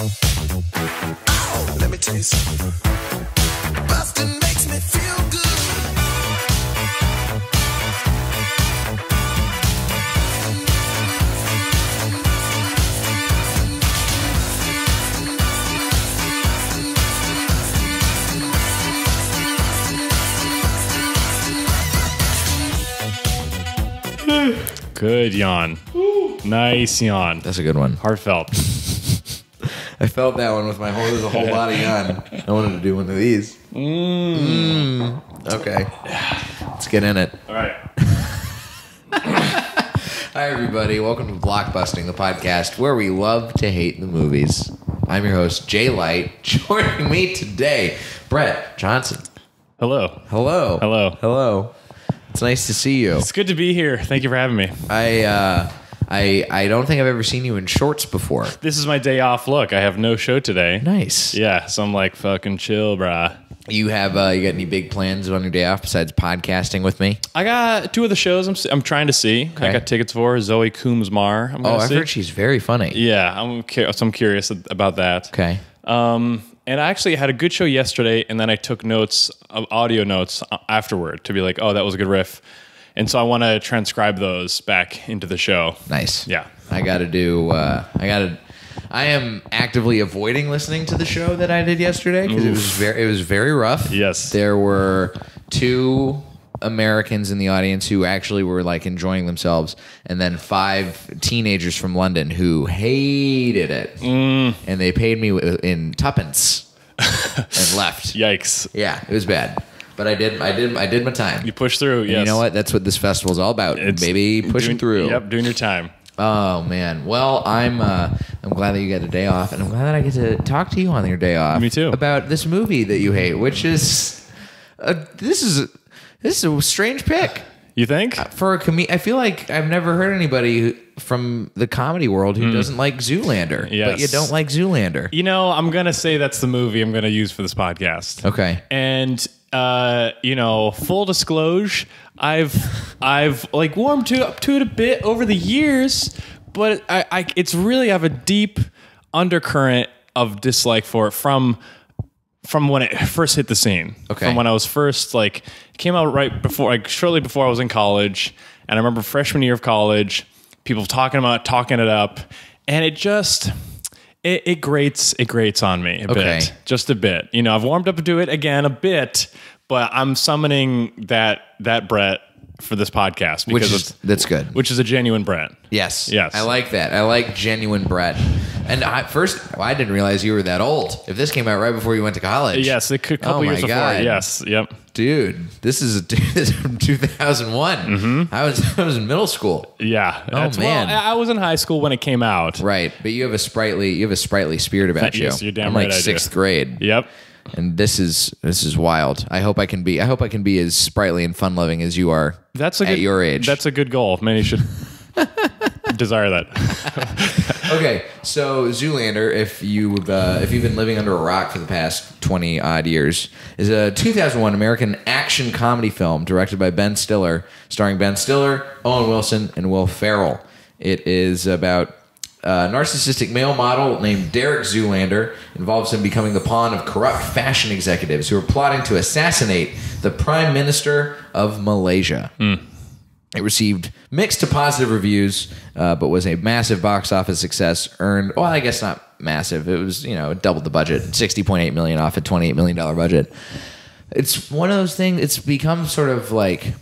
Oh, let me taste. Busting makes me feel good. Good yawn. Ooh. Nice yawn. That's a good one. Heartfelt. I felt that one with my whole, there's a whole lot of yawn. I wanted to do one of these. Okay. Let's get in it. All right. Hi, everybody. Welcome to Blockbusting, the podcast where we love to hate the movies. I'm your host, Jay Light. Joining me today, Brett Johnson. Hello. Hello. Hello. Hello. It's nice to see you. It's good to be here. Thank you for having me. I don't think I've ever seen you in shorts before. This is my day off look. I have no show today. Nice. Yeah, so I'm like fucking chill, brah. You have you got any big plans on your day off besides podcasting with me? I got two of the shows I'm trying to see. Okay. I got tickets for Zoe Coombs-Mar. I've heard she's very funny. Yeah, I'm curious about that. Okay. And I actually had a good show yesterday, and then I took notes, audio notes afterward to be like, oh, that was a good riff. And so I want to transcribe those back into the show. Nice. Yeah. I got to do, I am actively avoiding listening to the show that I did yesterday because it was very rough. Yes. There were two Americans in the audience who actually were like enjoying themselves, and then five teenagers from London who hated it, and they paid me in tuppence and left. Yikes! Yeah, it was bad, but I did my time. You push through, and yes. You know what? That's what this festival is all about. It's baby pushing through. Yep, doing your time. Oh man! Well, I'm glad that you got a day off, and I'm glad that I get to talk to you on your day off. Me too. About this movie that you hate, which is This is a strange pick. You think? For a I feel like I've never heard anybody from the comedy world who doesn't like Zoolander. Yes. But you don't like Zoolander. You know, I'm going to say that's the movie I'm going to use for this podcast. Okay. And you know, full disclosure, I've like warmed to it a bit over the years, but it's really, I have a deep undercurrent of dislike for it from when it first hit the scene. Okay. From when I was first, like, it came out right before, like, shortly before I was in college. And I remember freshman year of college, people talking it up. And it just, it grates on me a bit. Just a bit. You know, I've warmed up to it again a bit, but I'm summoning that Brett for this podcast. Because that's good. Which is a genuine Brett. Yes. Yes. I like that. I like genuine Brett. And I didn't realize you were that old. If this came out right before you went to college. Yes, a couple years before. Yes, yep. Dude, this is from 2001. Mm-hmm. I was in middle school. Yeah. Oh man, well, I was in high school when it came out. Right, but you have a sprightly spirit about you. Yes, you're damn right. I'm like sixth grade. Yep. And this is wild. I hope I can be as sprightly and fun loving as you are. That's at your age. That's a good goal. Many should desire that. Okay, so Zoolander, if you've been living under a rock for the past 20 odd years, is a 2001 American action comedy film directed by Ben Stiller, starring Ben Stiller, Owen Wilson, and Will Ferrell. It is about a narcissistic male model named Derek Zoolander. Involves him becoming the pawn of corrupt fashion executives who are plotting to assassinate the Prime Minister of Malaysia. It received mixed to positive reviews, but was a massive box office success. Earned, well, I guess not massive. It was, you know, it doubled the budget, $60.8 million off a $28 million budget. It's one of those things, it's become sort of like,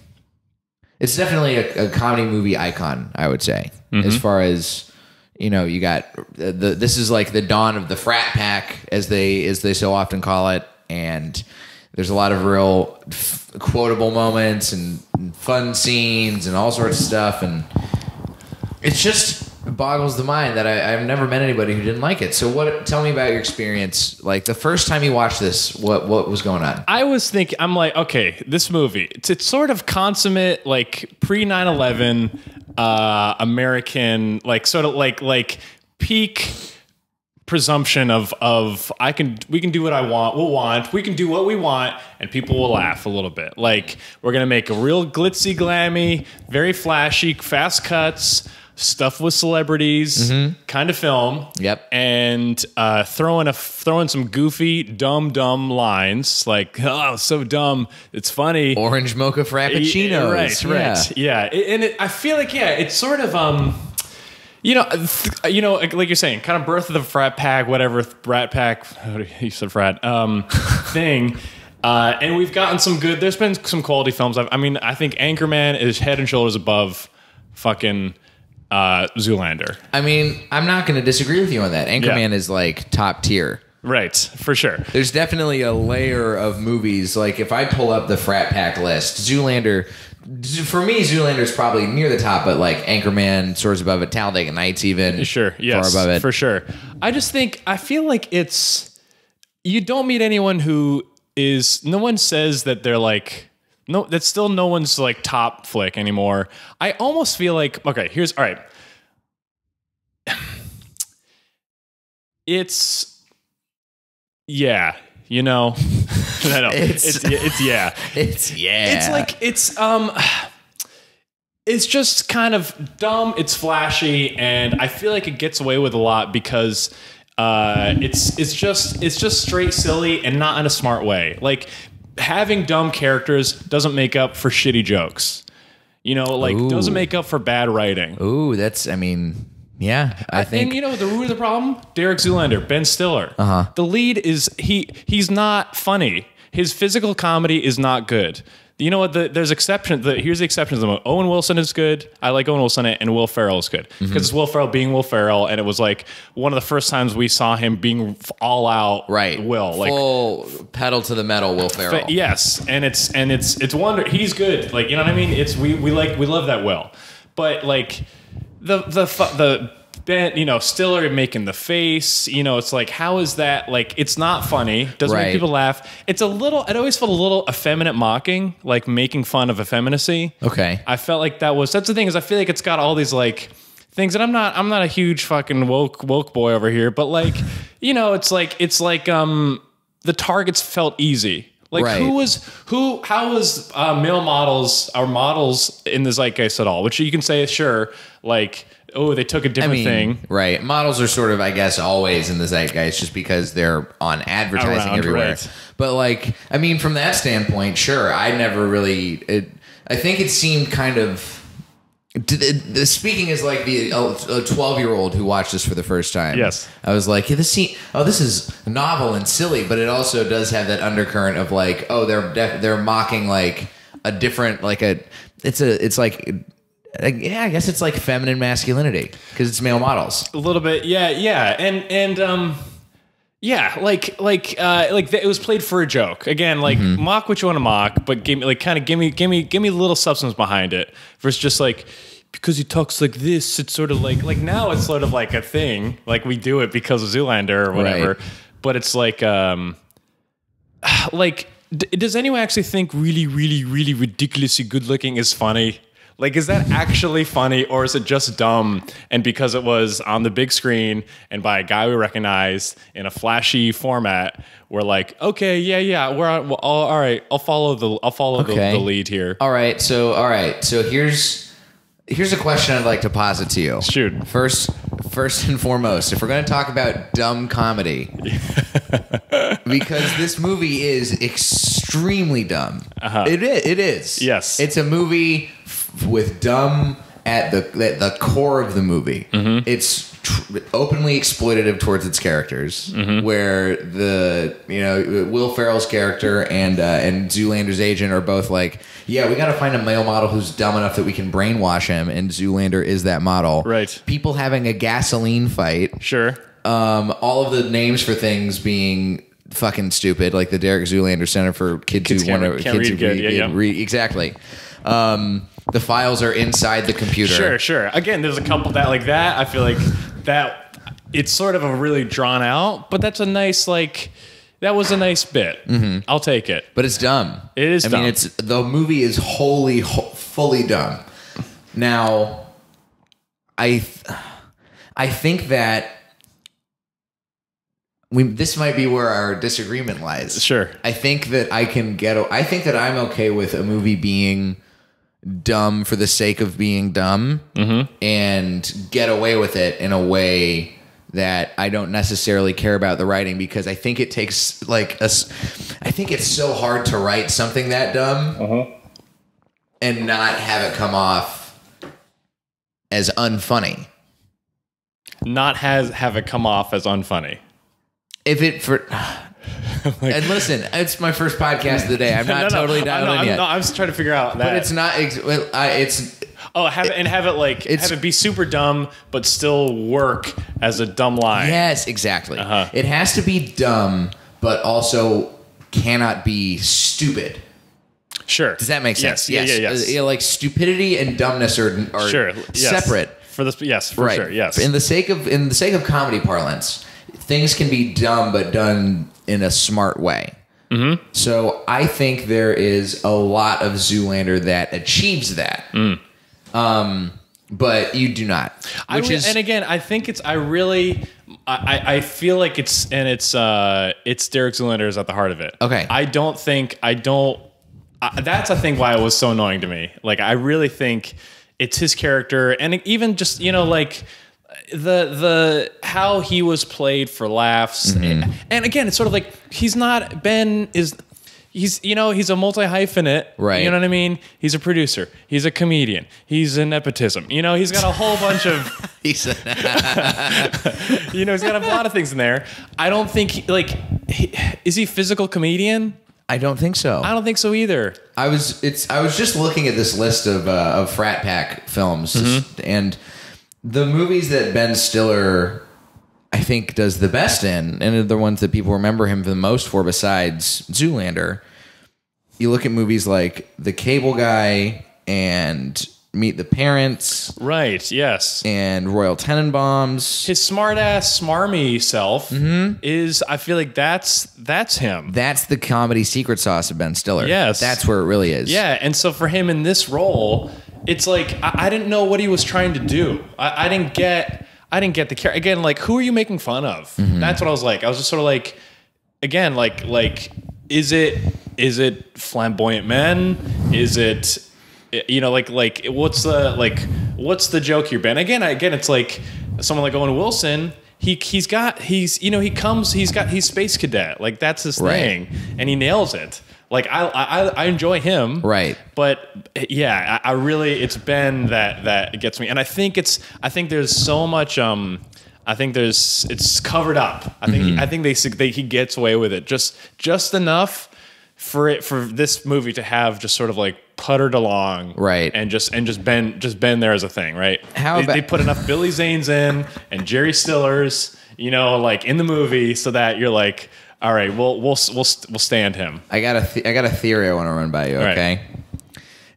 it's definitely a comedy movie icon, I would say, as far as, you know, you got, this is like the dawn of the frat pack, as they so often call it, and there's a lot of real quotable moments and fun scenes and all sorts of stuff. And it just boggles the mind that I've never met anybody who didn't like it. So tell me about your experience. Like the first time you watched this, what was going on? I was thinking, I'm like, okay, this movie, it's sort of consummate, like pre 9/11, American, like sort of like peak presumption of we can do what I want, we can do what we want, and people will laugh a little bit. Like, we're gonna make a real glitzy, glammy, very flashy, fast cuts, stuff with celebrities, kind of film. Yep. And throwing some goofy, dumb lines like, oh, so dumb, it's funny. Orange mocha frappuccinos. Yeah, right. Yeah. And I feel like, yeah, it's sort of, you know, like you're saying, kind of birth of the frat pack, whatever, you said frat, thing. And we've gotten some good, there's been some quality films. I mean, I think Anchorman is head and shoulders above fucking Zoolander. I mean, I'm not going to disagree with you on that. Anchorman is like top tier. Right, for sure. There's definitely a layer of movies. Like if I pull up the frat pack list, Zoolander, for me, Zoolander's probably near the top, but like Anchorman soars above it, Talladega Nights even. Sure, yes, far above it. For sure. I just think, I feel like it's, you don't meet anyone who is, no one says that they're like, no, that's still no one's like top flick anymore. I almost feel like, okay, here's, all right. It's, yeah, you know, no, it's just kind of dumb. It's flashy, and I feel like it gets away with a lot because it's just straight silly and not in a smart way. Like having dumb characters doesn't make up for shitty jokes, you know, like doesn't make up for bad writing. Ooh, that's, I mean. Yeah, I think, you know, the root of the problem, Derek Zoolander, Ben Stiller. The lead is he's not funny. His physical comedy is not good. You know what? There's exceptions. Here's the exceptions. Owen Wilson is good. I like Owen Wilson, and Will Ferrell is good because it's Will Ferrell being Will Ferrell, and it was like one of the first times we saw him being all out. Right, Will, like full pedal to the metal, Will Ferrell. Yes, and it's wonder he's good. Like, you know what I mean? It's we love that Will, but like. You know, Stiller making the face, you know, it's like, how is that? Like, it's not funny. Doesn't make people laugh. It's a little, it always felt a little effeminate mocking, like making fun of effeminacy. Okay. I felt like that was, that's the thing is I feel like it's got all these like things that I'm not a huge fucking woke boy over here, but like, you know, it's like the targets felt easy. Like how was male models or models in the zeitgeist at all? Which you can say, sure, like, oh, they took a different thing. Right. Models are sort of, I guess, always in the zeitgeist just because they're on advertising everywhere. Right. But like, I mean, from that standpoint, sure. I never really, I think it seemed kind of, speaking as like the 12-year-old who watched this for the first time. Yes, I was like, yeah, this is novel and silly, but it also does have that undercurrent of like, oh, they're mocking like a different, like it's like, yeah, I guess it's like feminine masculinity because it's male models a little bit. Yeah, and like it was played for a joke again. Like mock what you want to mock, but give me a little substance behind it. Versus just like because he talks like this, it's sort of like now it's sort of like a thing. Like we do it because of Zoolander or whatever. Right. But it's like does anyone actually think really ridiculously good looking is funny? Like, is that actually funny, or is it just dumb? And because it was on the big screen and by a guy we recognized in a flashy format, we're like, okay, yeah, all right. I'll follow the lead here. All right, so here's a question I'd like to posit to you. Shoot. First and foremost, if we're going to talk about dumb comedy, because this movie is extremely dumb. It is. Yes, it's a movie. With dumb at the core of the movie, it's openly exploitative towards its characters. Where Will Ferrell's character and Zoolander's agent are both like, yeah, we got to find a male model who's dumb enough that we can brainwash him, and Zoolander is that model. Right. People having a gasoline fight. Sure. All of the names for things being. Fucking stupid, like the Derek Zoolander Center for Kids Who Read. Exactly. The files are inside the computer. Sure. Again, there's a couple that like that. I feel like that it's sort of a really drawn out, but that's a nice like that was a nice bit. I'll take it. But it's dumb. It is. I mean, it's the movie is fully dumb. Now, I think that. This might be where our disagreement lies. Sure. I think that I'm okay with a movie being dumb for the sake of being dumb and get away with it in a way that I don't necessarily care about the writing, because I think it takes like I think it's so hard to write something that dumb and not have it come off as unfunny. Have it come off as unfunny. If it and listen, it's my first podcast of the day. I'm not totally dialed in yet. No, I'm just trying to figure out that. But it's not. It's have it be super dumb, but still work as a dumb line. Yes, exactly. It has to be dumb, but also cannot be stupid. Sure. Does that make sense? Yes. Yeah, like stupidity and dumbness are separate. Yes, for sure. In the sake of comedy parlance, things can be dumb, but done in a smart way. So I think there is a lot of Zoolander that achieves that. But you do not. I feel like it's Derek Zoolander is at the heart of it. Okay. That's I think why it was so annoying to me. Like, I really think it's his character, and even just, you know, like the how he was played for laughs. And again, it's sort of like he's a multi-hyphenate, right? You know what I mean? He's a producer. He's a comedian. He's a nepotism. You know, he's got a whole bunch of, you know, he's got a lot of things in there. I don't think, is he a physical comedian? I don't think so. I don't think so either. I was just looking at this list of frat pack films, and the movies that Ben Stiller, I think, does the best in, and are the ones that people remember him the most for, besides Zoolander. You look at movies like The Cable Guy and Meet the Parents. Right, yes. And Royal Tenenbaums. His smart-ass, smarmy self is, I feel like that's him. That's the comedy secret sauce of Ben Stiller. Yes. That's where it really is. Yeah, and so for him in this role, it's like, I didn't know what he was trying to do. I didn't get the character. Again, like, who are you making fun of? That's what I was like. I was just sort of like, again, like, is it flamboyant men? Is it, you know, like, what's the joke here, Ben? Again, it's like someone like Owen Wilson. He's Space Cadet. Like, that's his thing, and he nails it. Like, I enjoy him, right? But yeah, I really, it's Ben that gets me, and I think there's so much. It's covered up. I think he gets away with it just enough for this movie to have just sort of like puttered along, right? And just Ben there as a thing, right? They put enough Billy Zanes in and Jerry Stillers, you know, like in the movie, so that you're like, all right, we'll stand him. I got a theory I want to run by you, okay? Right.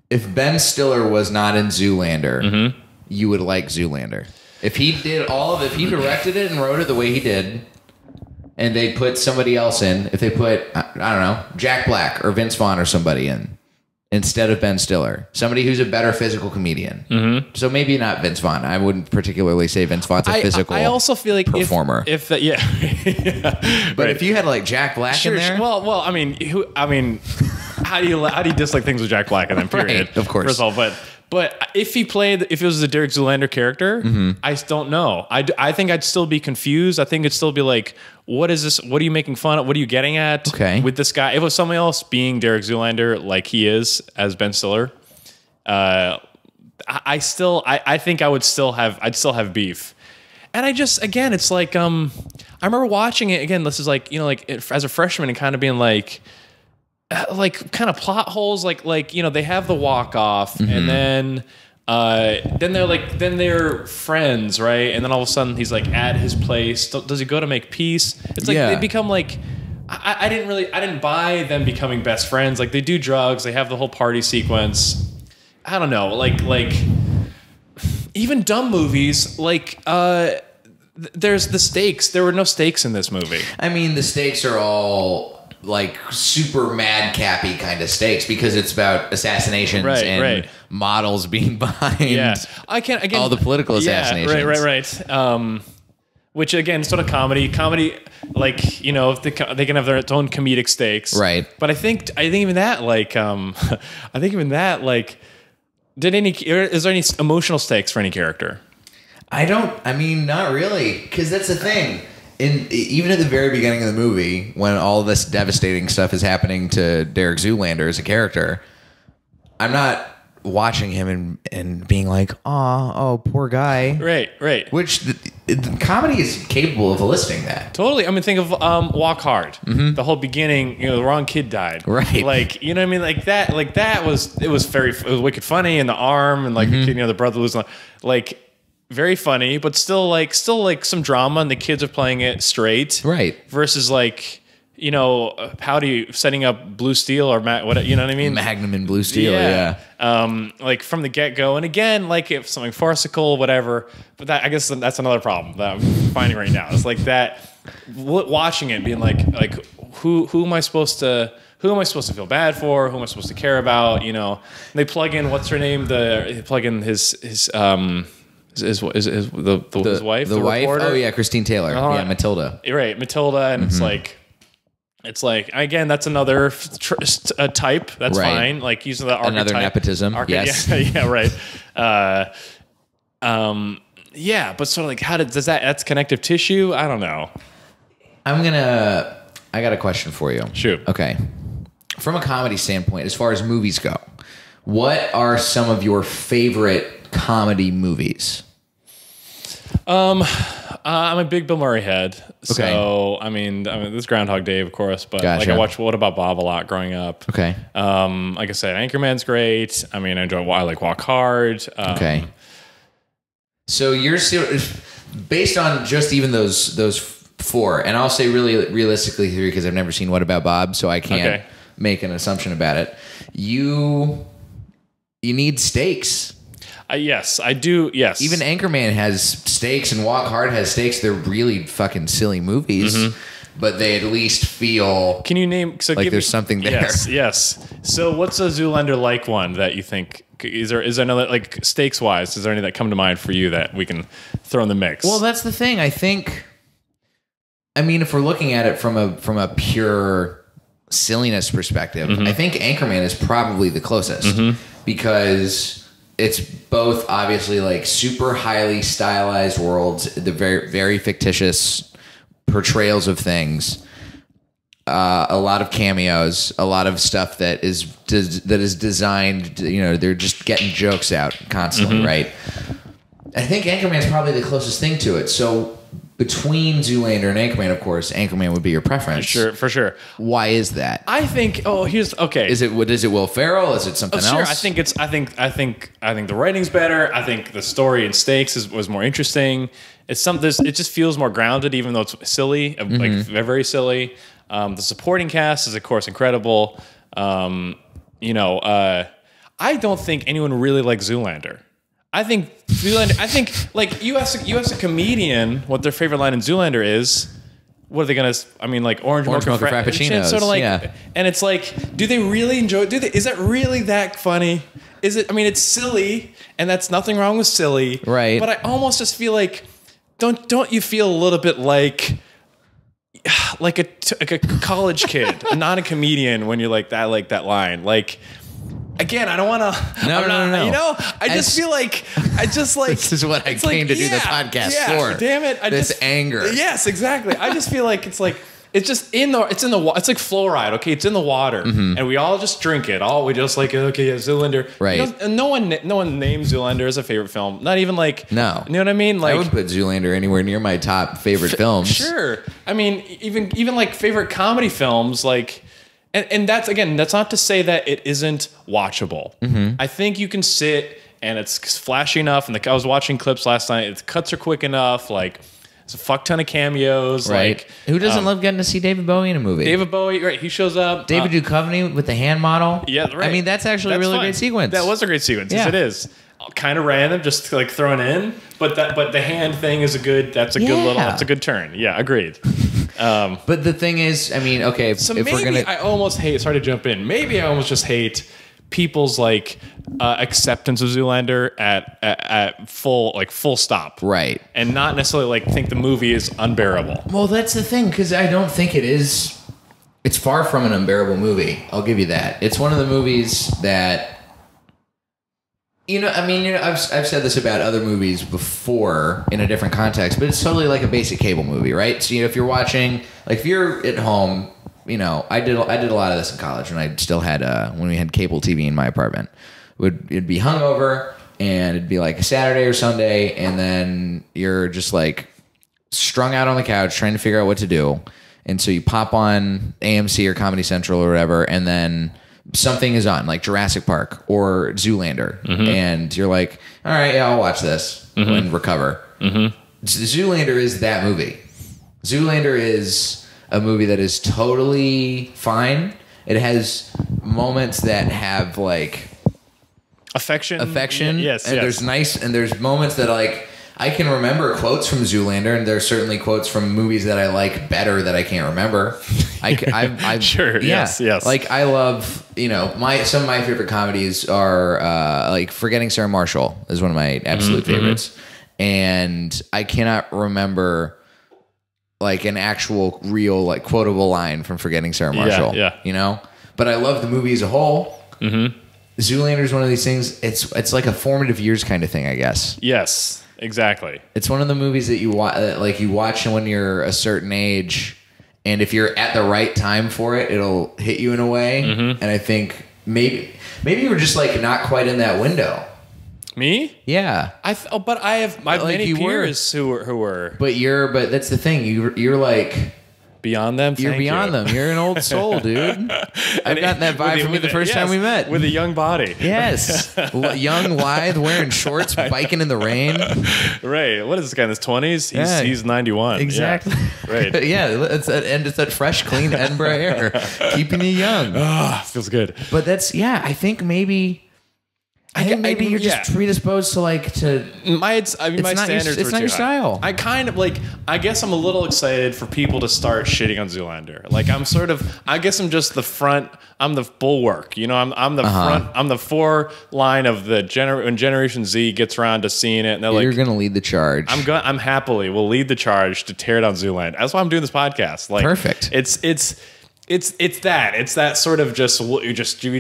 If Ben Stiller was not in Zoolander, you would like Zoolander. If he did if he directed it and wrote it the way he did, and they put somebody else in, if they put, I don't know, Jack Black or Vince Vaughn or somebody in, instead of Ben Stiller, somebody who's a better physical comedian. So maybe not Vince Vaughn. I wouldn't particularly say Vince Vaughn's a physical performer. I also feel like if you had like Jack Black in there, well, I mean, how do you dislike things with Jack Black in them? Period. Right, of course. First of all, but if it was a Derek Zoolander character, I don't know. I think I'd still be confused. I think it'd still be like, what is this? What are you making fun of? What are you getting at with this guy? If it was somebody else being Derek Zoolander, like he is as Ben Stiller, I think I'd still have beef. And I just, again, it's like, I remember watching it again. This is like, you know, like as a freshman and kind of being like, kind of plot holes, like you know, they have the walk off, and then they're friends, right? And then all of a sudden he's like at his place. Does he go to make peace? It's like they become like, I didn't buy them becoming best friends. Like, they do drugs, they have the whole party sequence. I don't know, like even dumb movies, like there's the stakes. There were no stakes in this movie. I mean, the stakes are all like super madcappy kind of stakes, because it's about assassinations models being behind all the political assassinations. Right. Which again, sort of comedy, like, you know, they can have their own comedic stakes. Right. But I think even that, like, Is there any emotional stakes for any character? I mean, not really, because that's the thing. Even at the very beginning of the movie, when all this devastating stuff is happening to Derek Zoolander as a character, I'm not watching him and being like, oh, poor guy. Right, right. Which the comedy is capable of eliciting that. Totally. I mean, think of Walk Hard. Mm-hmm. The whole beginning, you know, the wrong kid died. Right. Like, you know what I mean? It was wicked funny, and the arm, and like, mm-hmm. you know, the brother losing, like, very funny, but still like some drama, and the kids are playing it straight. Right. Versus like, you know, Pouty setting up Blue Steel or what, you know what I mean? Magnum and Blue Steel, yeah. Like from the get-go. And again, like if something farcical, whatever. But that, I guess that's another problem that I'm finding right now. It's like that, watching it, being like who am I supposed to... Who am I supposed to feel bad for? Who am I supposed to care about? You know, and they plug in what's her name? They plug in his wife, the wife. Reporter? Oh yeah, Christine Taylor. Uh-huh. Yeah, Matilda. Right, Matilda, and mm-hmm. it's like again, that's another type. That's right. Fine. Like using the archetype. Another nepotism. Yes. Yeah, yeah. Right. Yeah, but sort of like, how does that? That's connective tissue. I don't know. I got a question for you. Shoot. Okay. From a comedy standpoint, as far as movies go, what are some of your favorite comedy movies? I'm a big Bill Murray head. Okay. So, I mean, this is Groundhog Day, of course, but gotcha. Like I watched What About Bob a lot growing up. Okay. Like I said, Anchorman's great. I mean, I like Walk Hard. Okay. So you're based on just even those four, and I'll say really realistically three because I've never seen What About Bob, so I can't make an assumption about it. You need stakes. Yes, I do. Yes, even Anchorman has stakes, and Walk Hard has stakes. They're really fucking silly movies, mm-hmm. but they at least feel. Can you name? So like there's something there. Yes, yes. So what's a Zoolander like one that you think? Is there another, like stakes wise? Is there any that come to mind for you that we can throw in the mix? Well, that's the thing. I mean, if we're looking at it from a pure silliness perspective, mm-hmm. I think Anchorman is probably the closest mm-hmm. because it's both obviously like super highly stylized worlds, the very, very fictitious portrayals of things, a lot of cameos, a lot of stuff that is designed. You know, they're just getting jokes out constantly, mm-hmm. right? I think Anchorman is probably the closest thing to it. So. Between Zoolander and Anchorman, of course, Anchorman would be your preference. Sure, for sure. Why is that? I think. Oh, here's okay. Is it Will Ferrell? Is it something else? Sure. I think the writing's better. I think the story and stakes was more interesting. It just feels more grounded, even though it's silly, mm-hmm. like very silly. The supporting cast is, of course, incredible. I don't think anyone really liked Zoolander. I think like you ask a comedian what their favorite line in Zoolander is, what are they gonna? I mean, like orange mocha frappuccinos, sort of like, yeah. And it's like, do they really enjoy? Is that really that funny? Is it? I mean, it's silly, and that's nothing wrong with silly, right? But I almost just feel like, don't you feel a little bit like a college kid, not a comedian, when you're like that, like that line, like. Again, I don't want to. No. You know, I just feel like this is what I came to do the podcast for. Damn it! This anger. Yes, exactly. I just feel like it's just it's like fluoride. Okay, it's in the water, mm-hmm. and we all just drink it. All we just like okay, yeah, Zoolander. Right. You know, and no one names Zoolander as a favorite film. Not even like no. You know what I mean? Like I would put Zoolander anywhere near my top favorite films. Sure. I mean, even like favorite comedy films like. And that's, again, that's not to say that it isn't watchable. Mm-hmm. I think you can sit and it's flashy enough. And I was watching clips last night. The cuts are quick enough. Like, it's a fuck ton of cameos. Right. Like, who doesn't love getting to see David Bowie in a movie? David Bowie, right. He shows up. David Duchovny with the hand model. Yeah, right. I mean, that's actually a really fun. Great sequence. That was a great sequence. Yeah. Yes, it is. Kind of random, just like thrown in. But the hand thing is that's a good turn. Yeah, agreed. But the thing is, I mean, okay. So if maybe we're gonna... I almost hate. Sorry to jump in. Maybe I almost just hate people's like acceptance of Zoolander at full stop. Right. And not necessarily like think the movie is unbearable. Well, that's the thing because I don't think it is. It's far from an unbearable movie. I'll give you that. It's one of the movies that You know, I mean, you know, I've said this about other movies before in a different context, but it's totally like a basic cable movie, right? So, you know, if you're watching, like, if you're at home, you know, I did a lot of this in college when I still had when we had cable TV in my apartment. It'd be hungover and it'd be like a Saturday or Sunday, and then you're just like strung out on the couch trying to figure out what to do, and so you pop on AMC or Comedy Central or whatever, and then something is on, like Jurassic Park or Zoolander, and you're like, all right, yeah, I'll watch this and recover. Zoolander is that movie. Zoolander is a movie that is totally fine. It has moments that have like affection. Yes, and yes. There's nice, and there's moments that like I can remember quotes from Zoolander, and there's certainly quotes from movies that I like better that I can't remember. I sure, yeah. yes. Like I love, you know, some of my favorite comedies are like Forgetting Sarah Marshall is one of my absolute favorites, and I cannot remember like an actual real like quotable line from Forgetting Sarah Marshall. Yeah. You know, but I love the movie as a whole. Zoolander is one of these things. It's like a formative years kind of thing, I guess. Yes. Exactly. It's one of the movies that you watch, like you watch when you're a certain age, and if you're at the right time for it, it'll hit you in a way. And I think maybe you were just like not quite in that window. Me? Yeah. But I have my like many peers who were. But that's the thing. You're like beyond them. You're beyond them. You're an old soul, dude. I've gotten that vibe from you the first time we met. With a young body. Yes. Young, lithe, wearing shorts, biking in the rain. Right. What is this guy in his 20s? He's 91. Exactly. Yeah. Right. Yeah. It's that fresh, clean Edinburgh air. Keeping you young. Oh, feels good. But that's, yeah, I think maybe... I think maybe you're just predisposed to like to my standards. It's not your style. I kind of like. I guess I'm a little excited for people to start shitting on Zoolander. Like I'm sort of. I guess I'm just the front. I'm the bulwark. You know, I'm the front. I'm the foreline of the when Generation Z gets around to seeing it, and they're like, "You're going to lead the charge." I'm happily will lead the charge to tear down Zoolander. That's why I'm doing this podcast. Like perfect. It's that sort of just we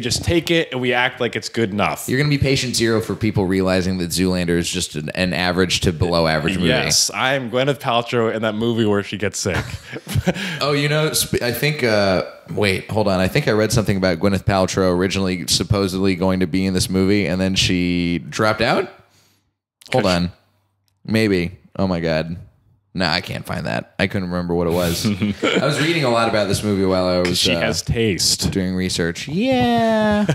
just take it and we act like it's good enough. You're gonna be patient zero for people realizing that Zoolander is just an average to below average movie. Yes, I'm Gwyneth Paltrow in that movie where she gets sick. Oh, you know, I think. Wait, hold on. I think I read something about Gwyneth Paltrow originally supposedly going to be in this movie, and then she dropped out. Hold on, maybe. Oh my god. No, I can't find that. I couldn't remember what it was. I was reading a lot about this movie while I was she has taste doing research. Yeah.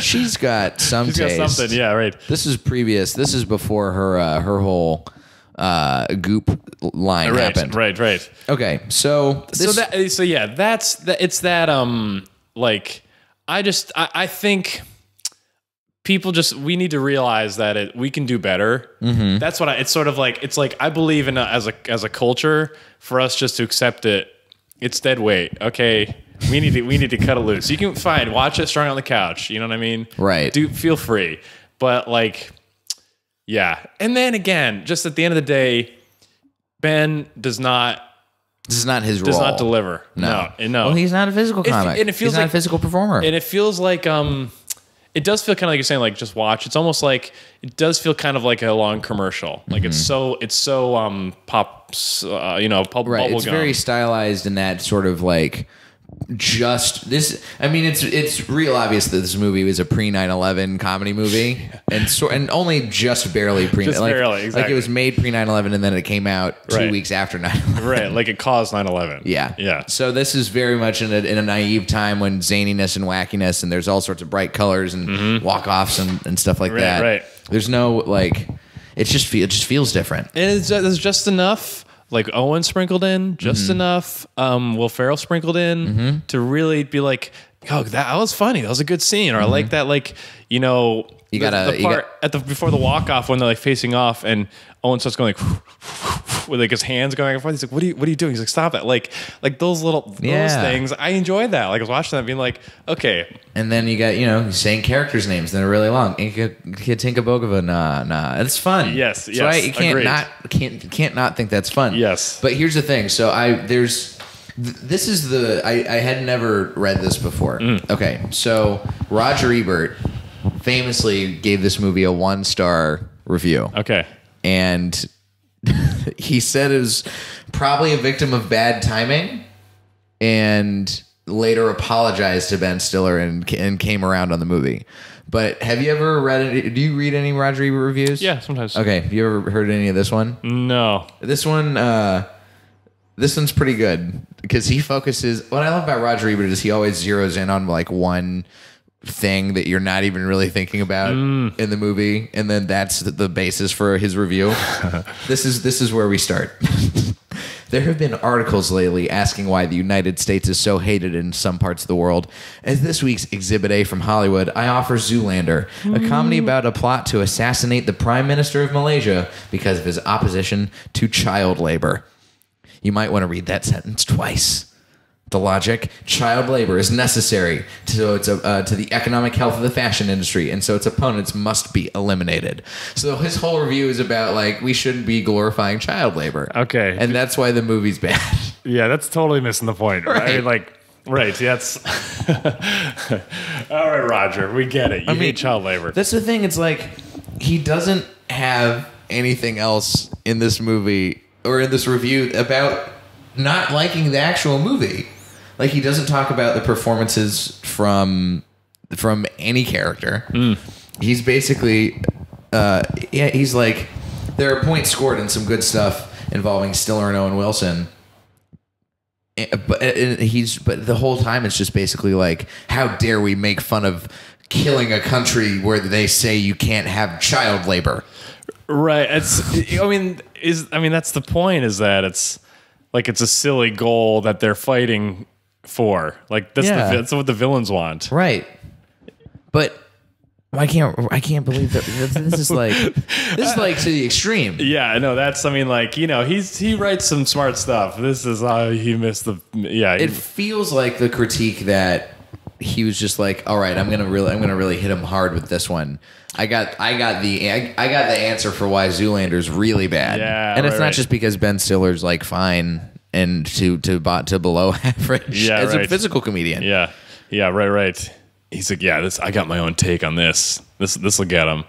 She's got some taste. She's got something, yeah, right. This is previous. This is before her whole goop line happened. Right. Okay. I think people we need to realize that we can do better. That's what it's sort of like. It's like I believe in as a culture for us just to accept it. It's dead weight. Okay, we need to cut it loose. You can watch it strung on the couch. You know what I mean? Right. Feel free. But like, yeah. And then again, just at the end of the day, Ben does not. This is not his role. Does not deliver. No. Well, he's not a physical comic, and it feels he's not a physical performer, and it feels like It does feel kind of like you're saying, like, just watch. It's almost like it does feel kind of like a long commercial. Like it's so pops, you know, right. Bubblegum. It's very stylized in that sort of like just this. I mean, it's real obvious that this movie was a pre 9/11 comedy movie, and only just barely pre. Just like, barely, exactly. Like it was made pre 9/11, and then it came out two weeks after 9/11. Right, like it caused 9/11. Yeah. So this is very much in a naive time when zaniness and wackiness, and there's all sorts of bright colors and walk-offs and stuff like that. Right. There's no like, it just feels different. And it's just enough. Like Owen sprinkled in just enough. Will Ferrell sprinkled in to really be like, "Oh, that was funny. That was a good scene." Or I like that. Like you know, the part before the walk off when they're like facing off, and Owen starts going like with like his hands going back and forth. He's like, "What are you doing?" He's like, "Stop that!" Like those things. I enjoyed that. Like I was watching that, being like, "Okay." And then you got saying characters' names that are really long. Katinka Bogova, nah, it's fun. Yes. So you can't agreed. can't not think that's fun. Yes. But here's the thing. So I had never read this before. Okay, so Roger Ebert famously gave this movie a 1-star review. Okay. And he said it was probably a victim of bad timing, and later apologized to Ben Stiller and came around on the movie. But have you ever read any, do you read any Roger Ebert reviews? Yeah, sometimes. Okay. Have you ever heard any of this one? No. This one's pretty good because he focuses, what I love about Roger Ebert is he always zeroes in on like one thing that you're not even really thinking about in the movie. And then that's the basis for his review. This is where we start. There have been articles lately asking why the United States is so hated in some parts of the world. As this week's Exhibit A from Hollywood, I offer Zoolander, a comedy about a plot to assassinate the Prime Minister of Malaysia because of his opposition to child labor. You might want to read that sentence twice. The logic, child labor is necessary to the economic health of the fashion industry, and so its opponents must be eliminated. So his whole review is about, like, we shouldn't be glorifying child labor. Okay. And that's why the movie's bad. Yeah, that's totally missing the point, right? Right, yes. All right, Roger, we get it. You hate child labor. That's the thing. It's like he doesn't have anything else in this movie or in this review about not liking the actual movie. Like, he doesn't talk about the performances from any character. He's basically, he's like, there are points scored and some good stuff involving Stiller and Owen Wilson. But the whole time it's just basically like, how dare we make fun of killing a country where they say you can't have child labor? Right. It's. I mean, that's the point. Is that it's like it's a silly goal that they're fighting for. Like that's what the villains want, right? But I can't believe that this is like to the extreme. Yeah, I know. That's, I mean, like, you know, he writes some smart stuff. This is how he missed the, yeah. It feels like the critique that he was just like, all right, I'm gonna really hit him hard with this one. I got the answer for why Zoolander's really bad. Yeah, and it's not just because Ben Stiller's like fine and to below average as a physical comedian. Yeah, right. He's like, yeah, I got my own take on this. This'll get him.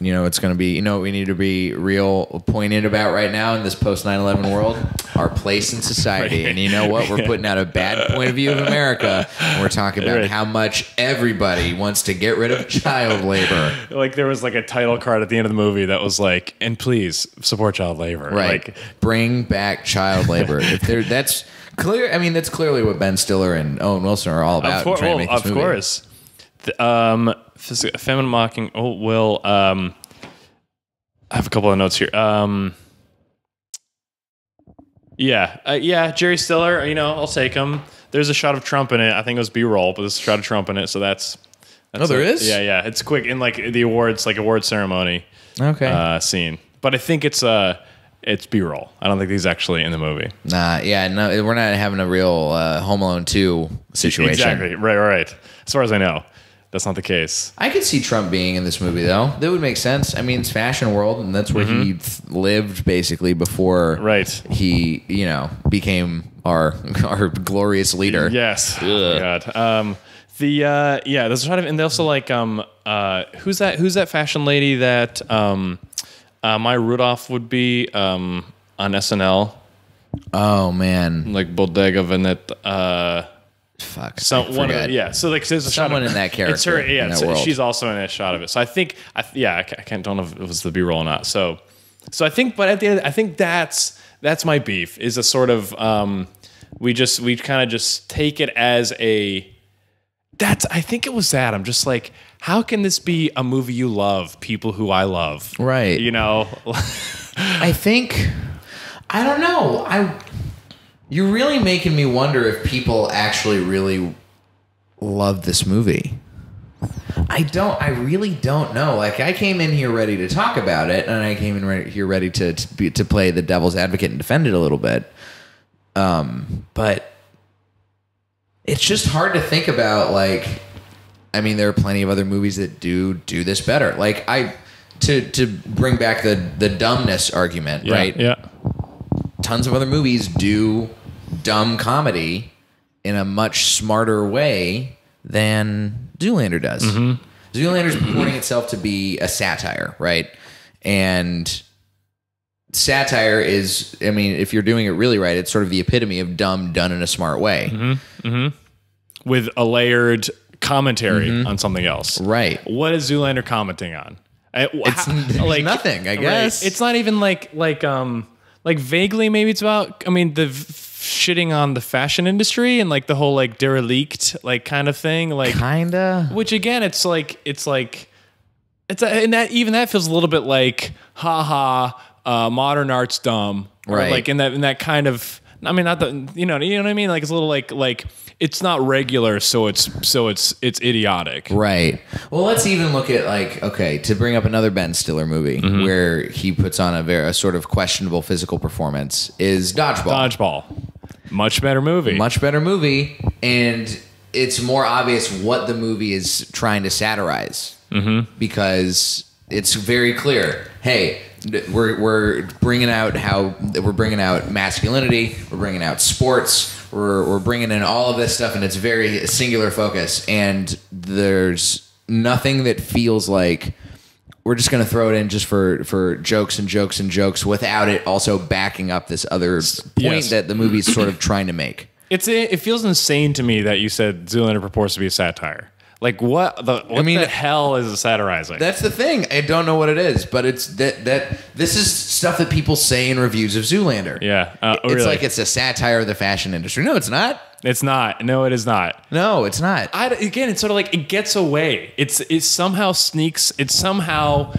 You know, it's gonna be, you know, we need to be real pointed about right now in this post 9/11 world, our place in society. Right. And you know what? We're putting out a bad point of view of America. We're talking about how much everybody wants to get rid of child labor. Like, there was like a title card at the end of the movie that was like, and please support child labor. Right. Like, bring back child labor. That's clear. I mean, that's clearly what Ben Stiller and Owen Wilson are all about. Of course. Feminine mocking. Oh, well, I have a couple of notes here. Jerry Stiller, you know, I'll take him. There's a shot of Trump in it. I think it was B-roll, but there's a shot of Trump in it. So that's there is? Yeah. It's quick in like the awards, like award ceremony. Okay. Scene. But I think it's B-roll. I don't think he's actually in the movie. No, we're not having a real Home Alone 2 situation. Exactly. Right. As far as I know, that's not the case. I could see Trump being in this movie, though. That would make sense. I mean, it's fashion world, and that's where he lived, basically, before he, you know, became our glorious leader. Yes. Ugh. Oh, my God. There's a lot of, and they also like, who's that fashion lady that Maya Rudolph would be on SNL? Oh, man. Like Bodega Veneta. Fuck. So like there's a someone shot of, in that character. It's her. Yeah, she's also in a shot of it. So I think, I don't know if it was the B-roll or not. So I think, but at the end, I think that's my beef. Is a sort of we kind of just take it as a. I think it was that. I'm just like, how can this be a movie you love? People who I love, right? You know. I think, I don't know. You're really making me wonder if people actually really love this movie. I really don't know. Like, I came in here ready to talk about it, and I came in here ready to play the devil's advocate and defend it a little bit. But it's just hard to think about. Like, I mean, there are plenty of other movies that do this better. Like, to bring back the dumbness argument, right? Yeah. Tons of other movies do dumb comedy in a much smarter way than Zoolander does. Mm-hmm. Zoolander's purporting itself to be a satire, right? And satire is, I mean, if you're doing it really right, it's sort of the epitome of dumb done in a smart way. Mm-hmm. Mm-hmm. With a layered commentary on something else. Right. What is Zoolander commenting on? It's nothing, I guess. Right? It's not even like vaguely maybe it's about, I mean, the shitting on the fashion industry and like the whole like derelict like kind of thing. Like kinda. Which again, it's and that even that feels a little bit like haha, modern art's dumb. Right. Or like in that kind of, I mean, not the, you know what I mean? Like it's a little like it's not regular, so it's idiotic. Right. Well, let's even look at like, okay, to bring up another Ben Stiller movie where he puts on a sort of questionable physical performance is Dodgeball. Much better movie. And it's more obvious what the movie is trying to satirize because it's very clear. Hey, we're bringing out masculinity, we're bringing out sports, we're bringing in all of this stuff, and it's very singular focus. And there's nothing that feels like we're just going to throw it in just for jokes and jokes and jokes without it also backing up this other point that the movie's sort of trying to make. It feels insane to me that you said Zoolander purports to be a satire. Like what the hell is it satirizing? That's the thing. I don't know what it is, but it's that this is stuff that people say in reviews of Zoolander. Yeah. It's really? Like it's a satire of the fashion industry. No, it's not. It's not. No, it is not. No, it's not. Again, it's sort of like it gets away. It somehow sneaks. It somehow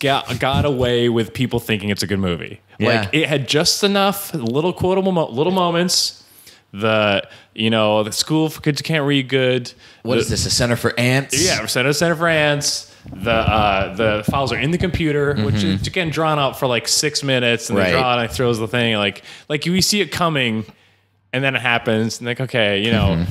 got away with people thinking it's a good movie. Yeah. Like it had just enough little quotable moments. The school for kids who can't read good. What is this? A center for ants? Yeah, center for ants. The files are in the computer, which is again drawn out for like 6 minutes, and they draw it and it throws the thing. Like we see it coming, and then it happens, and like okay, and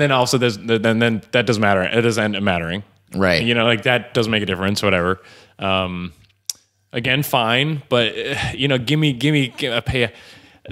then also then that doesn't matter. It doesn't end up mattering, right? Like that doesn't make a difference. Whatever. Again, fine, but give me a pay.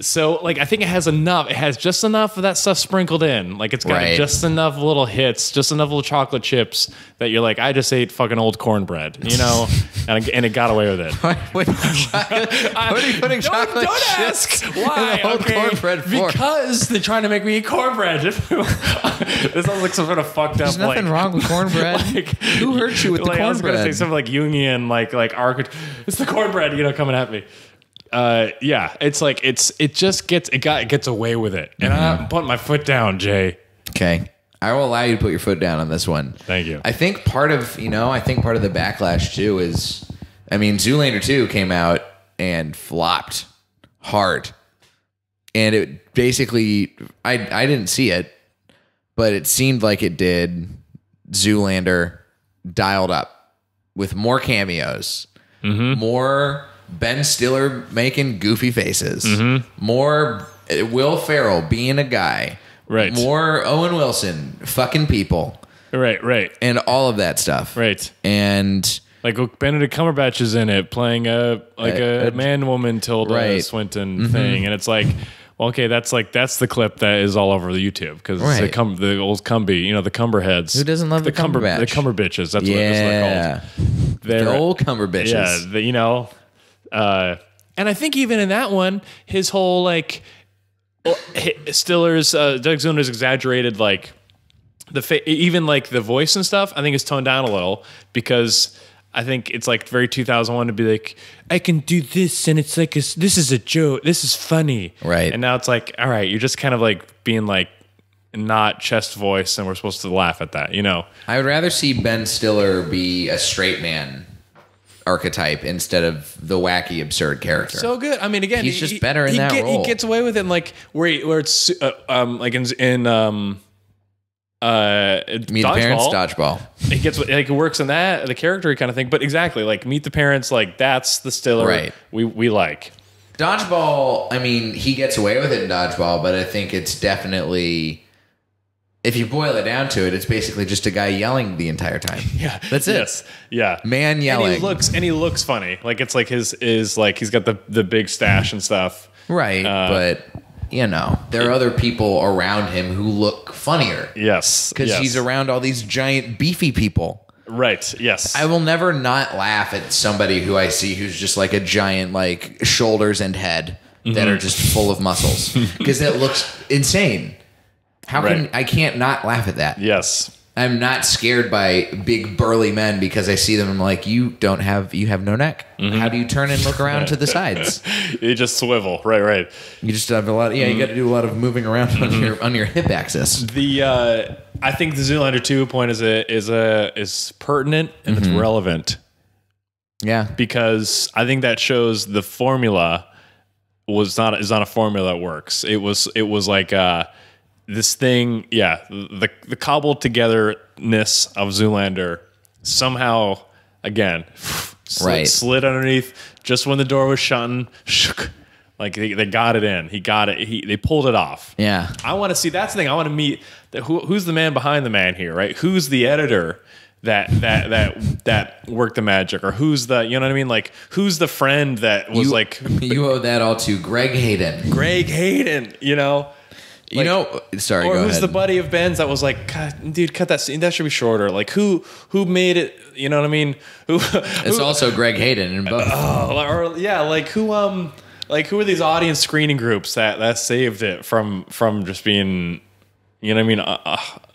So, like, I think it has enough. It has just enough of that stuff sprinkled in. Like, it's got just enough little hits, just enough little chocolate chips that you're like, I just ate fucking old cornbread, and it got away with it. What are you putting chocolate chips? Don't ask why. Old cornbread for? Because they're trying to make me eat cornbread. This sounds like some sort of fucked up. There's nothing wrong with cornbread. Who hurt you with the cornbread? I was going to say something like Jungian, it's the cornbread, coming at me. Yeah, it's like it just gets away with it, and I'm putting my foot down, Jay. Okay, I will allow you to put your foot down on this one. Thank you. I think part of the backlash too is, I mean, Zoolander 2 came out and flopped hard, and it basically I didn't see it, but it seemed like it did. Zoolander dialed up with more cameos, more Ben Stiller making goofy faces, more Will Ferrell being a guy, right? More Owen Wilson fucking people, right, and all of that stuff, right? And like Benedict Cumberbatch is in it playing a man-woman Tilda Swinton thing, and it's like, well, okay, that's the clip that is all over the YouTube because the old Cumby, the Cumberheads. Who doesn't love the Cumberbatch? The Cumberbitches. That's what it's called. The old Cumberbitches. Yeah, and I think even in that one, his whole Stiller's Doug Zoolander's exaggerated even like the voice and stuff. I think it's toned down a little because I think it's like very 2001 to be like, I can do this and it's like this is a joke, this is funny, right? And now it's like, all right, you're just kind of like being like not chest voice, and we're supposed to laugh at that, I would rather see Ben Stiller be a straight man archetype instead of the wacky absurd character. So good. I mean, again, he's just better in that role. He gets away with it, like where it's like in Meet the Parents, Dodgeball. He gets like it works in that the character kind of thing, but exactly like Meet the Parents, like that's the Stiller we like. Dodgeball. I mean, he gets away with it in Dodgeball, but I think it's definitely, if you boil it down to it, it's basically just a guy yelling the entire time. Yeah, that's it. Yes. Yeah, man yelling. And he looks funny. Like it's like he's got the big stash and stuff. Right, but you know, there are other people around him who look funnier. Yes. Because he's around all these giant beefy people. Right. Yes. I will never not laugh at somebody who I see who's just like a giant, like shoulders and head that are just full of muscles, because it looks insane. How can I can't not laugh at that? Yes. I'm not scared by big burly men because I see them. I'm like, you don't have, you have no neck. How do you turn and look around to the sides? You just swivel. Right, right. You just have a lot. Yeah, you got to do a lot of moving around on your hip axis. The I think the Zoolander 2 point is pertinent and it's relevant. Yeah, because I think that shows the formula is not a formula that works. It was like. This thing, the cobbled togetherness of Zoolander somehow, again, slid underneath just when the door was shutting. Like they got it in. He got it. They pulled it off. Yeah. I want to see, that's the thing. I want to meet who's the man behind the man here, right? Who's the editor that worked the magic, or who's the, you know what I mean? Like, who's the friend that was like, you owe that all to Greg Hayden. Greg Hayden, you know. Like, you know, sorry. Or go who's ahead. The buddy of Ben's that was like, God, dude, cut that scene. That should be shorter. Like, who made it? You know what I mean? It's also Greg Hayden and both. Like who are these audience screening groups that saved it from just being, you know what I mean,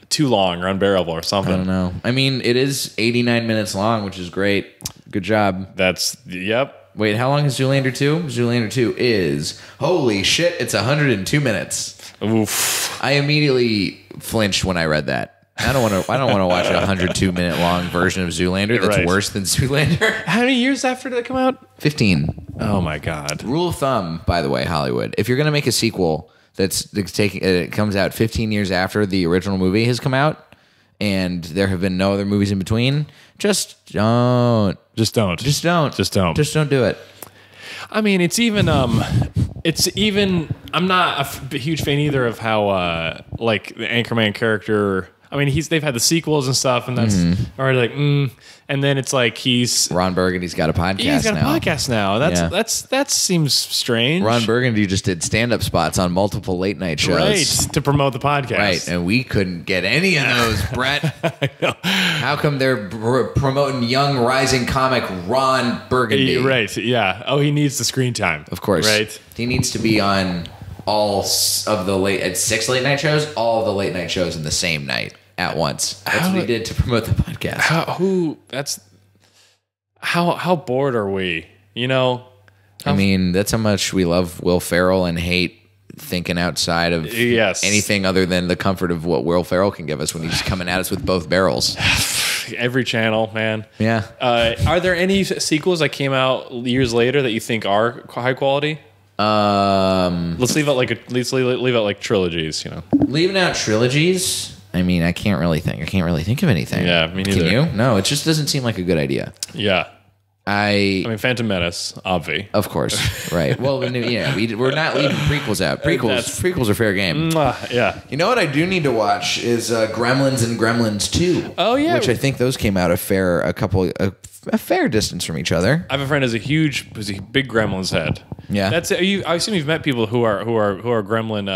too long or unbearable or something? I don't know. I mean, it is 89 minutes long, which is great. Good job. That's Wait, how long is Zoolander 2? Zoolander 2 is, holy shit, it's 102 minutes. Oof. I immediately flinched when I read that. I don't want to watch a 102-minute long version of Zoolander that's worse than Zoolander. How many years after did it come out? 15. Oh my god. Rule of thumb, by the way, Hollywood. If you're going to make a sequel that's taking it comes out 15 years after the original movie has come out, and there have been no other movies in between, just don't do it. I mean, it's even I'm not a huge fan either of how like the Anchorman character, I mean, they've had the sequels and stuff, and that's already like and then it's like Ron Burgundy's got a podcast now. That seems strange. Ron Burgundy just did stand-up spots on multiple late night shows to promote the podcast. Right, and we couldn't get any of those, Brett. I know. How come they're promoting young rising comic Ron Burgundy? Right, yeah. Oh, he needs the screen time. Of course. Right. He needs to be on all of the six late night shows, all the late night shows in the same night. At once. That's what he did to promote the podcast. How bored are we? You know? I mean, that's how much we love Will Ferrell and hate thinking outside of anything other than the comfort of what Will Ferrell can give us when he's coming at us with both barrels. Every channel, man. Yeah. Are there any sequels that came out years later that you think are high quality? Let's leave out like trilogies. You know, leaving out trilogies. I mean, I can't really think of anything. Yeah, me neither. Can you? No, it just doesn't seem like a good idea. Yeah. I mean, Phantom Menace, obvi. Of course, right. Well, yeah, we're not leaving prequels out. Prequels are fair game. Yeah. You know what I do need to watch is Gremlins and Gremlins 2. Oh, yeah. Which I think those came out a fair distance from each other. I have a friend who's a big Gremlins head. Yeah, that's it. I assume you've met people who are Gremlin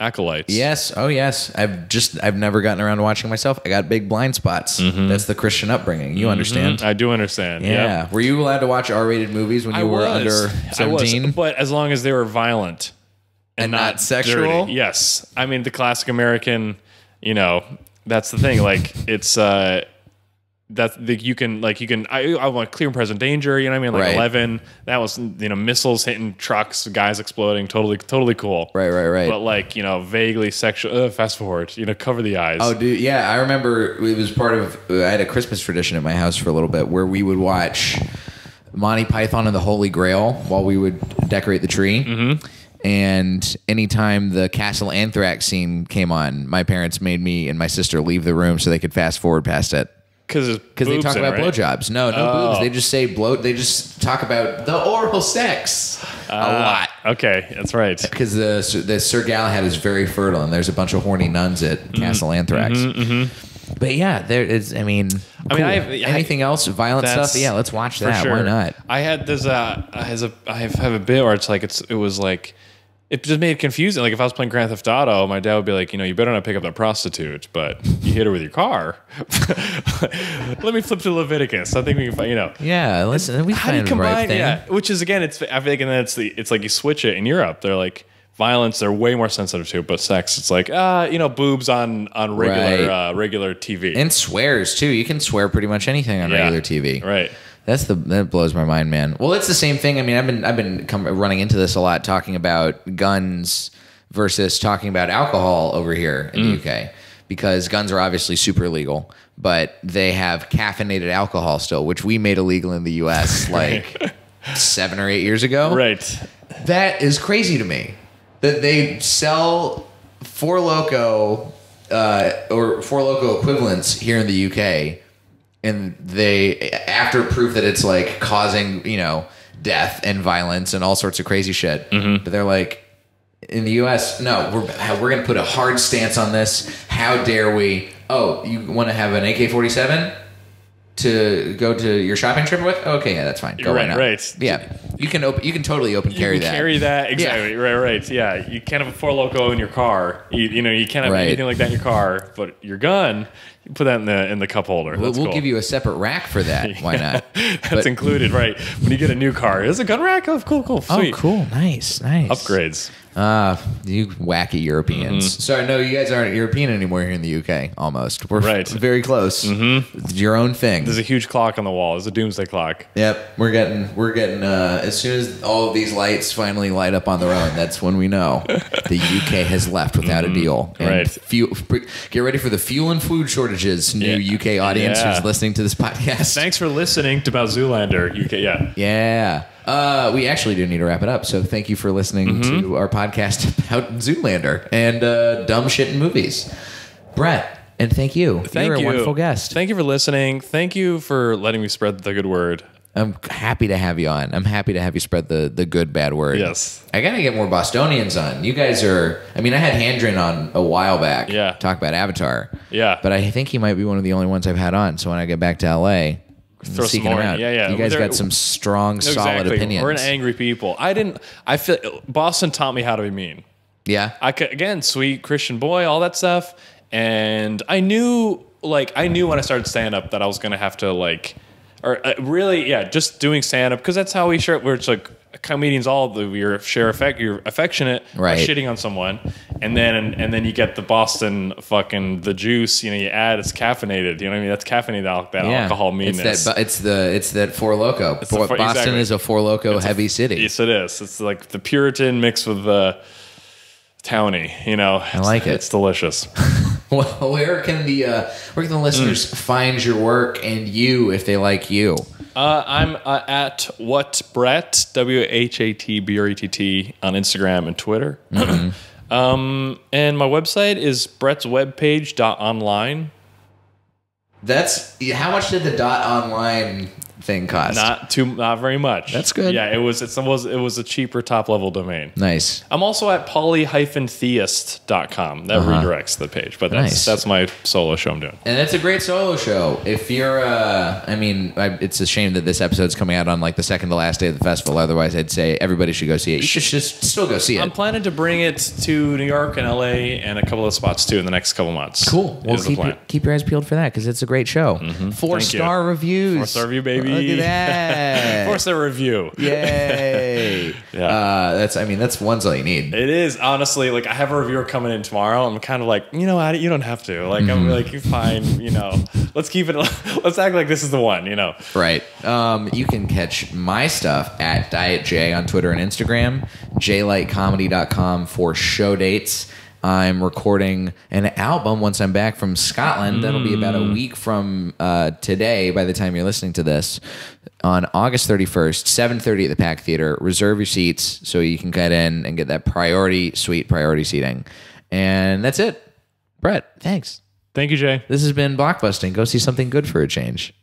acolytes. Yes, oh yes. I've never gotten around to watching myself. I got big blind spots. That's the Christian upbringing. You understand? I do understand. Yeah. Yep. Were you allowed to watch R-rated movies when you were under 17? But as long as they were violent and not sexual. Dirty. Yes, I mean the classic American. You know, that's the thing. Like it's. I want Clear and Present Danger, you know what I mean? Like 11, that was, you know, missiles hitting trucks, guys exploding, totally cool. Right. But like, you know, vaguely sexual, fast forward, you know, cover the eyes. Oh, dude, yeah, I remember it was part of, I had a Christmas tradition at my house for a little bit where we would watch Monty Python and the Holy Grail while we would decorate the tree. And anytime the Castle Anthrax scene came on, my parents made me and my sister leave the room so they could fast forward past it. Because they talk about blowjobs. No boobs. They just say blow. They just talk about the oral sex a lot. Okay, that's right. Because the Sir Galahad is very fertile, and there's a bunch of horny nuns at Castle Anthrax. But yeah, there is. Anything else? Violent stuff? Yeah, let's watch that. Sure. Why not? I have a bit where it was like It just made it confusing. Like, if I was playing Grand Theft Auto, my dad would be like, you know, you better not pick up that prostitute, but you hit her with your car. Let me flip to Leviticus. I think we can find, you know. Yeah, listen, we find the right thing. Yeah, which is, again, it's, I think, and then it's like you switch it in Europe. They're like, violence, they're way more sensitive to it, but sex, it's like, you know, boobs on regular regular TV. And swears, too. You can swear pretty much anything on regular TV. Right. That blows my mind, man. Well, it's the same thing. I mean, I've been running into this a lot, talking about guns versus talking about alcohol over here in the UK, because guns are obviously super illegal, but they have caffeinated alcohol still, which we made illegal in the US like 7 or 8 years ago. Right. That is crazy to me that they sell Four Loco or Four Loco equivalents here in the UK. And they, after proof that it's like causing, you know, death and violence and all sorts of crazy shit, but they're like, in the U.S., no, we're going to put a hard stance on this. How dare we? Oh, you want to have an AK-47 to go to your shopping trip with? Okay, yeah, that's fine. Go right now. Right. Yeah, you can totally open carry that. Carry that, exactly. Yeah. Right. Yeah, you can't have a Four Loco in your car. You know, you can't have anything like that in your car. But your gun, put that in the cup holder. We'll give you a separate rack for that. Why not? That's included, right? When you get a new car, it's a gun rack. Oh, cool, sweet. Oh, cool, nice. Upgrades. You wacky Europeans. Sorry, no, you guys aren't European anymore here in the UK. Almost, we're very close. It's your own thing. There's a huge clock on the wall. It's a doomsday clock. Yep, we're getting. As soon as all of these lights finally light up on their own, that's when we know the UK has left without a deal. And get ready for the fuel and food shortage. New UK audience who's listening to this podcast. Thanks for listening to about Zoolander UK. Yeah. We actually do need to wrap it up. So thank you for listening to our podcast about Zoolander and dumb shit in movies, Brett. And thank you. You're a wonderful guest. Thank you for listening. Thank you for letting me spread the good word. I'm happy to have you on. I'm happy to have you spread the good, bad word. Yes. I got to get more Bostonians on. You guys are... I mean, I had Handrin on a while back. Yeah. Talk about Avatar. Yeah. But I think he might be one of the only ones I've had on. So when I get back to L.A., throw some more. Out. Yeah. You guys got some strong, solid opinions. We're an angry people. I feel... Boston taught me how to be mean. Yeah. Again, sweet Christian boy, all that stuff. And I knew when I started stand-up that I was going to have to, like... Or really, yeah, just doing stand-up, because that's how we're just like comedians. You're affectionate, right? Shitting on someone, and then you get the Boston fucking the juice. You know, you add it's caffeinated. You know what I mean? That's caffeinated. That alcohol meanness. It's that Four Loco. Boston is a Four Loco heavy city. Yes, it is. It's like the Puritan mixed with the townie. You know, I like it. It's delicious. Well, where can the listeners find your work and you if they like you? I'm at WhatBrett, WHATBRETT on Instagram and Twitter. And my website is brettswebpage.online. That's how much did the .online thing cost? Not very much. That's good. Yeah, it was a cheaper top level domain. Nice. I'm also at poly-theist.com. That redirects the page, but that's my solo show I'm doing. And it's a great solo show. If you're it's a shame that this episode's coming out on like the second to last day of the festival. Otherwise, I'd say everybody should go see it. You should just still go see it. I'm planning to bring it to New York and LA and a couple of spots too in the next couple months. Cool. Well, keep your eyes peeled for that because it's a great show. 4-star reviews. 4-star review, baby. Look at that. Force a review. Yay. That's one's all you need. It is, honestly. Like, I have a reviewer coming in tomorrow. I'm kind of like, you know, you don't have to. Like, I'm like, you're fine, you know. Let's keep it, let's act like this is the one, you know. Right. You can catch my stuff at Diet J on Twitter and Instagram, jlightcomedy.com for show dates. I'm recording an album once I'm back from Scotland. That'll be about a week from today by the time you're listening to this. On August 31st, 7:30 at the Pack Theater. Reserve your seats so you can get in and get that priority seating. And that's it. Brett, thanks. Thank you, Jay. This has been Blockbusting. Go see something good for a change.